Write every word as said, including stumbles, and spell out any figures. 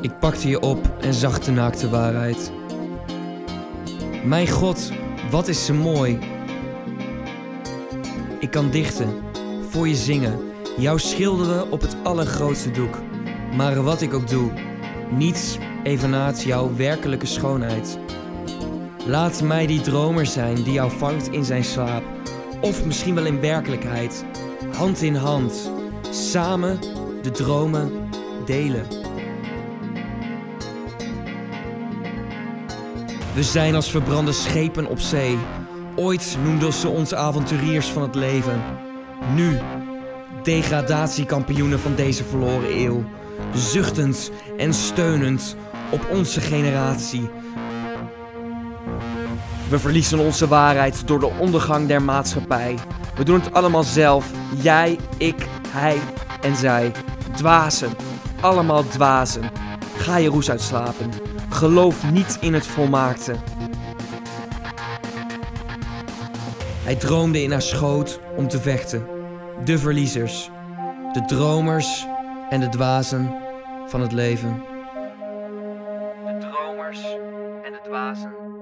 Ik pakte je op en zag de naakte waarheid. Mijn God, wat is ze mooi. Ik kan dichten, voor je zingen, jou schilderen op het allergrootste doek. Maar wat ik ook doe, niets evenaart jouw werkelijke schoonheid. Laat mij die dromer zijn die jou vangt in zijn slaap. Of misschien wel in werkelijkheid, hand in hand, samen de dromen delen. We zijn als verbrande schepen op zee. Ooit noemden ze ons avonturiers van het leven. Nu, degradatiekampioenen van deze verloren eeuw. Zuchtend en steunend op onze generatie. We verliezen onze waarheid door de ondergang der maatschappij. We doen het allemaal zelf. Jij, ik, hij en zij. Dwazen. Allemaal dwazen. Ga je roes uitslapen. Geloof niet in het volmaakte. Hij droomde in haar schoot om te vechten. De verliezers. De dromers en de dwazen van het leven. De dromers en de dwazen.